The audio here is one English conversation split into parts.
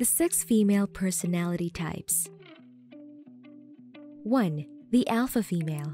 The 6 female personality types. 1. The Alpha female.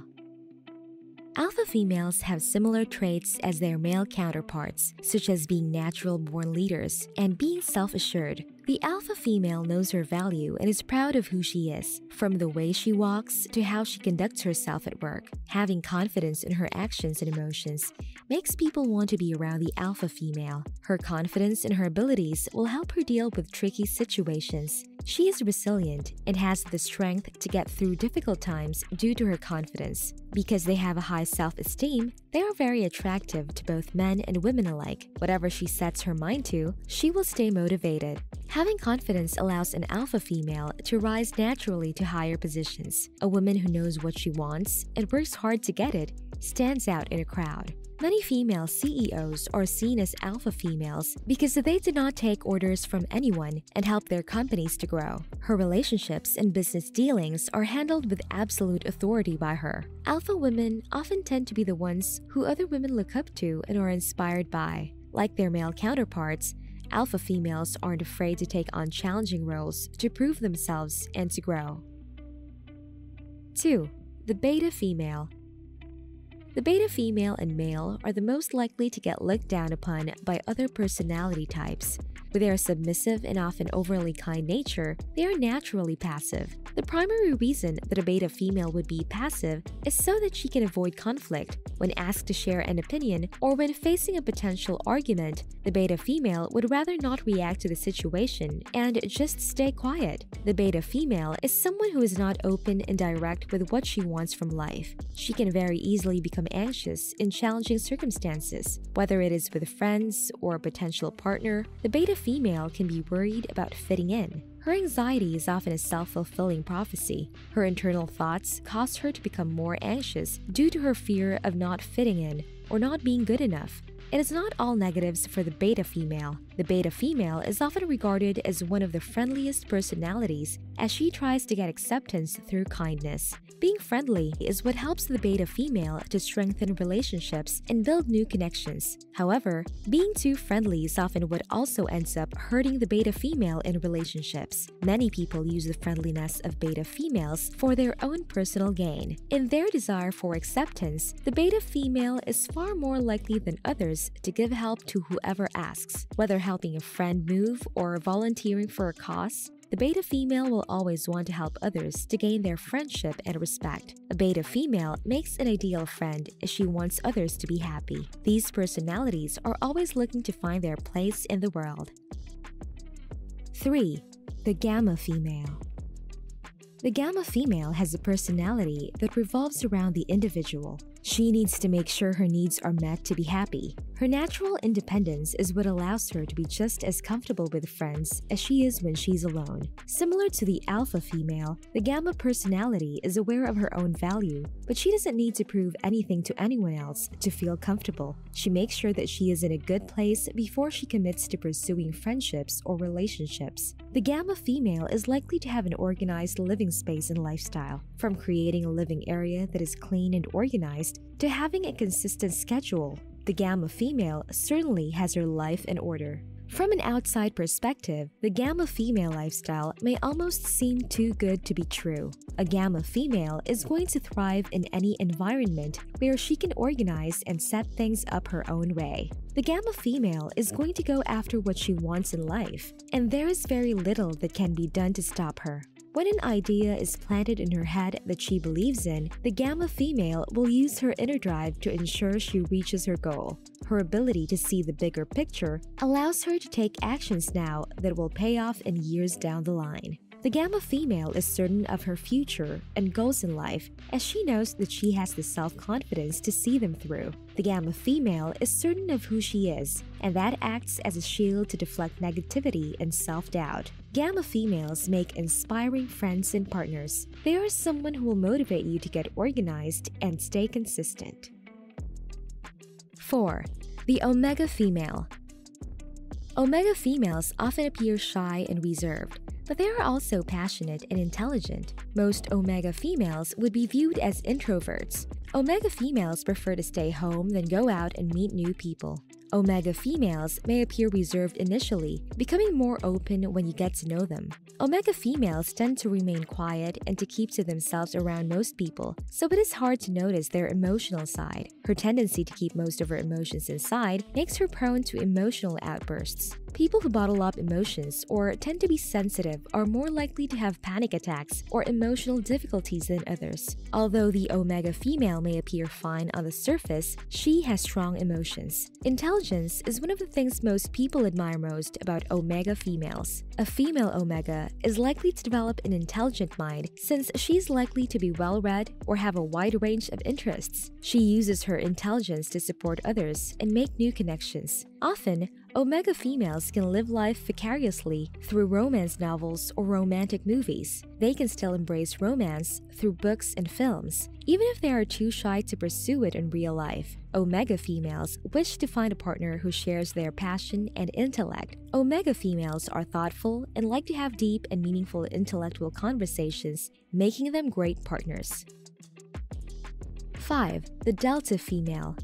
Alpha females have similar traits as their male counterparts, such as being natural-born leaders and being self-assured. The alpha female knows her value and is proud of who she is, from the way she walks to how she conducts herself at work. Having confidence in her actions and emotions makes people want to be around the alpha female. Her confidence in her abilities will help her deal with tricky situations. She is resilient and has the strength to get through difficult times due to her confidence. Because they have a high self-esteem, they are very attractive to both men and women alike. Whatever she sets her mind to, she will stay motivated. Having confidence allows an alpha female to rise naturally to higher positions. A woman who knows what she wants and works hard to get it stands out in a crowd. Many female CEOs are seen as alpha females because they do not take orders from anyone and help their companies to grow. Her relationships and business dealings are handled with absolute authority by her. Alpha women often tend to be the ones who other women look up to and are inspired by. Like their male counterparts, alpha females aren't afraid to take on challenging roles to prove themselves and to grow. 2. The Beta female. The beta female and male are the most likely to get looked down upon by other personality types. With their submissive and often overly kind nature, they are naturally passive. The primary reason that a beta female would be passive is so that she can avoid conflict. When asked to share an opinion or when facing a potential argument, the beta female would rather not react to the situation and just stay quiet. The beta female is someone who is not open and direct with what she wants from life. She can very easily become anxious in challenging circumstances. Whether it is with friends or a potential partner, the beta female can be worried about fitting in. Her anxiety is often a self-fulfilling prophecy. Her internal thoughts cause her to become more anxious due to her fear of not fitting in or not being good enough. It is not all negatives for the beta female. The beta female is often regarded as one of the friendliest personalities as she tries to get acceptance through kindness. Being friendly is what helps the beta female to strengthen relationships and build new connections. However, being too friendly is often what also ends up hurting the beta female in relationships. Many people use the friendliness of beta females for their own personal gain. In their desire for acceptance, the beta female is far more likely than others to give help to whoever asks. Whether helping a friend move or volunteering for a cause, the beta female will always want to help others to gain their friendship and respect. A beta female makes an ideal friend as she wants others to be happy. These personalities are always looking to find their place in the world. 3. The Gamma female. The Gamma female has a personality that revolves around the individual. She needs to make sure her needs are met to be happy. Her natural independence is what allows her to be just as comfortable with friends as she is when she's alone. Similar to the alpha female, the gamma personality is aware of her own value, but she doesn't need to prove anything to anyone else to feel comfortable. She makes sure that she is in a good place before she commits to pursuing friendships or relationships. The gamma female is likely to have an organized living space and lifestyle. From creating a living area that is clean and organized to having a consistent schedule, the Gamma female certainly has her life in order. From an outside perspective, the Gamma female lifestyle may almost seem too good to be true. A Gamma female is going to thrive in any environment where she can organize and set things up her own way. The Gamma female is going to go after what she wants in life, and there is very little that can be done to stop her. When an idea is planted in her head that she believes in, the Gamma female will use her inner drive to ensure she reaches her goal. Her ability to see the bigger picture allows her to take actions now that will pay off in years down the line. The Gamma female is certain of her future and goals in life as she knows that she has the self-confidence to see them through. The Gamma female is certain of who she is, and that acts as a shield to deflect negativity and self-doubt. Gamma females make inspiring friends and partners. They are someone who will motivate you to get organized and stay consistent. 4. The Omega female. Omega females often appear shy and reserved, but they are also passionate and intelligent. Most Omega females would be viewed as introverts. Omega females prefer to stay home than go out and meet new people. Omega females may appear reserved initially, becoming more open when you get to know them. Omega females tend to remain quiet and to keep to themselves around most people, so it is hard to notice their emotional side. Her tendency to keep most of her emotions inside makes her prone to emotional outbursts. People who bottle up emotions or tend to be sensitive are more likely to have panic attacks or emotional difficulties than others. Although the Omega female may appear fine on the surface, she has strong emotions. Intelligence is one of the things most people admire most about Omega females. A female Omega is likely to develop an intelligent mind since she's likely to be well-read or have a wide range of interests. She uses her intelligence to support others and make new connections. Often, Omega females can live life vicariously through romance novels or romantic movies. They can still embrace romance through books and films, even if they are too shy to pursue it in real life. Omega females wish to find a partner who shares their passion and intellect. Omega females are thoughtful and like to have deep and meaningful intellectual conversations, making them great partners. 5. The Delta female.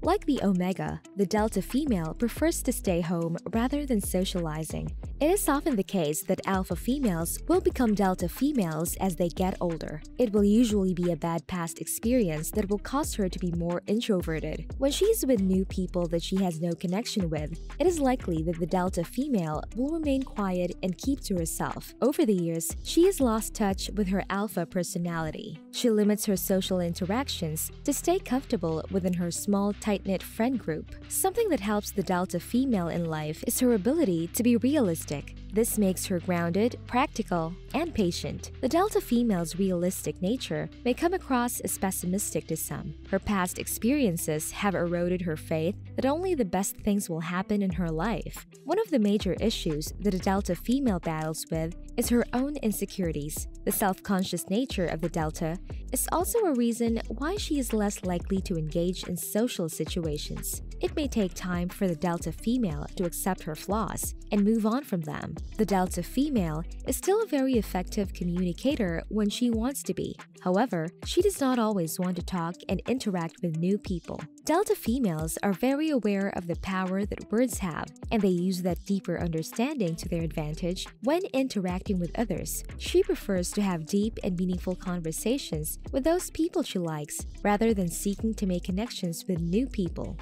Like the Omega, the Delta female prefers to stay home rather than socializing. It is often the case that Alpha females will become Delta females as they get older. It will usually be a bad past experience that will cause her to be more introverted. When she is with new people that she has no connection with, it is likely that the Delta female will remain quiet and keep to herself. Over the years, she has lost touch with her Alpha personality. She limits her social interactions to stay comfortable within her small, tight-knit friend group. Something that helps the Delta female in life is her ability to be realistic. This makes her grounded, practical, and patient. The Delta female's realistic nature may come across as pessimistic to some. Her past experiences have eroded her faith that only the best things will happen in her life. One of the major issues that a Delta female battles with is her own insecurities. The self-conscious nature of the Delta is also a reason why she is less likely to engage in social situations. It may take time for the Delta female to accept her flaws and move on from them. The Delta female is still a very effective communicator when she wants to be. However, she does not always want to talk and interact with new people. Delta females are very aware of the power that words have, and they use that deeper understanding to their advantage when interacting with others. She prefers to have deep and meaningful conversations with those people she likes, rather than seeking to make connections with new people.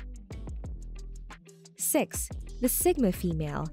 6. The Sigma female.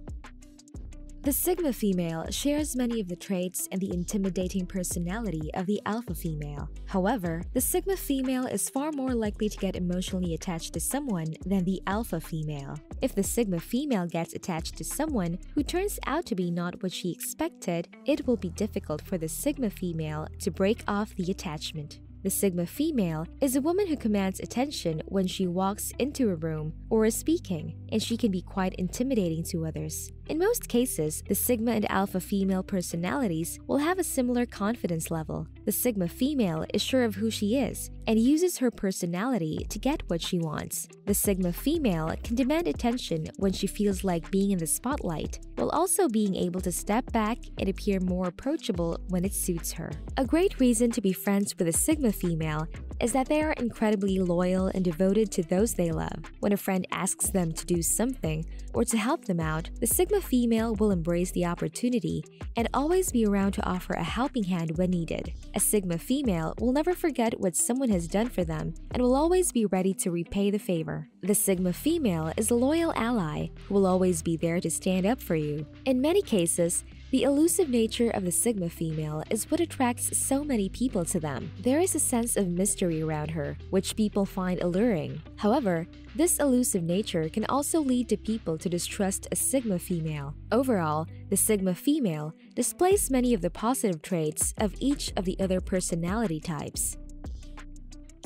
The Sigma female shares many of the traits and the intimidating personality of the Alpha female. However, the Sigma female is far more likely to get emotionally attached to someone than the Alpha female. If the Sigma female gets attached to someone who turns out to be not what she expected, it will be difficult for the Sigma female to break off the attachment. The Sigma female is a woman who commands attention when she walks into a room or is speaking, and she can be quite intimidating to others. In most cases, the Sigma and Alpha female personalities will have a similar confidence level. The Sigma female is sure of who she is and uses her personality to get what she wants. The Sigma female can demand attention when she feels like being in the spotlight, while also being able to step back and appear more approachable when it suits her. A great reason to be friends with a Sigma female is that they are incredibly loyal and devoted to those they love. When a friend asks them to do something or to help them out, the Sigma female will embrace the opportunity and always be around to offer a helping hand when needed. A Sigma female will never forget what someone has done for them and will always be ready to repay the favor. The Sigma female is a loyal ally who will always be there to stand up for you. In many cases, the elusive nature of the Sigma female is what attracts so many people to them. There is a sense of mystery around her, which people find alluring. However, this elusive nature can also lead to people to distrust a Sigma female. Overall, the Sigma female displays many of the positive traits of each of the other personality types.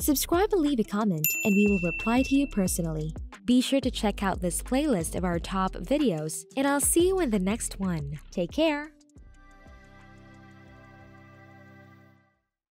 Subscribe and leave a comment, and we will reply to you personally. Be sure to check out this playlist of our top videos, and I'll see you in the next one. Take care!